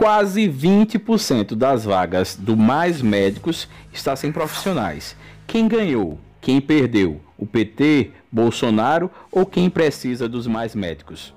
quase 20% das vagas do Mais Médicos está sem profissionais. Quem ganhou? Quem perdeu? O PT, Bolsonaro ou quem precisa dos Mais Médicos?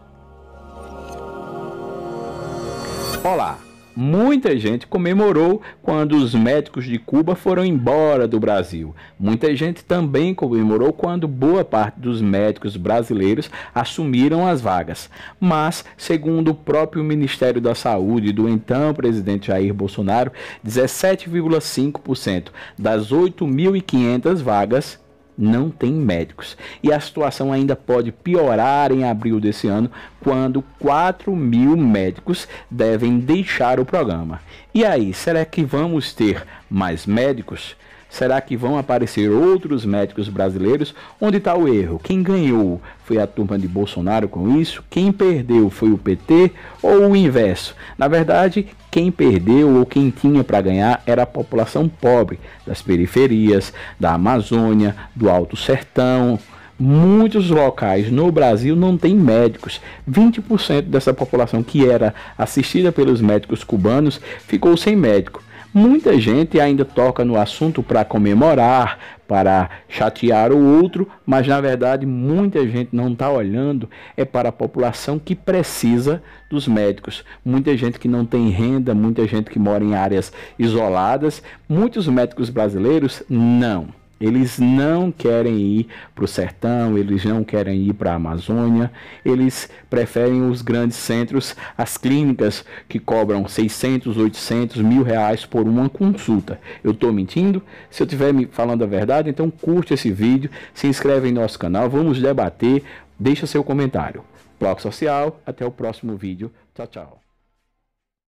Olá! Muita gente comemorou quando os médicos de Cuba foram embora do Brasil. Muita gente também comemorou quando boa parte dos médicos brasileiros assumiram as vagas. Mas, segundo o próprio Ministério da Saúde do então presidente Jair Bolsonaro, 17,5% das 8.500 vagas não tem médicos. E a situação ainda pode piorar em abril desse ano, quando 4.000 médicos devem deixar o programa. E aí, será que vamos ter mais médicos? Será que vão aparecer outros médicos brasileiros? Onde está o erro? Quem ganhou foi a turma de Bolsonaro com isso? Quem perdeu foi o PT ou o inverso? Na verdade, quem perdeu ou quem tinha para ganhar era a população pobre das periferias, da Amazônia, do Alto Sertão. Muitos locais no Brasil não têm médicos. 20% dessa população que era assistida pelos médicos cubanos ficou sem médico. Muita gente ainda toca no assunto para comemorar, para chatear o outro, mas na verdade muita gente não está olhando é para a população que precisa dos médicos. Muita gente que não tem renda, muita gente que mora em áreas isoladas. Muitos médicos brasileiros não. Eles não querem ir para o sertão, eles não querem ir para a Amazônia, eles preferem os grandes centros, as clínicas que cobram 600, 800, R$1.000 por uma consulta. Eu estou mentindo? Se eu estiver me falando a verdade, então curte esse vídeo, se inscreve em nosso canal, vamos debater, deixa seu comentário. Ploc Social, até o próximo vídeo. Tchau, tchau.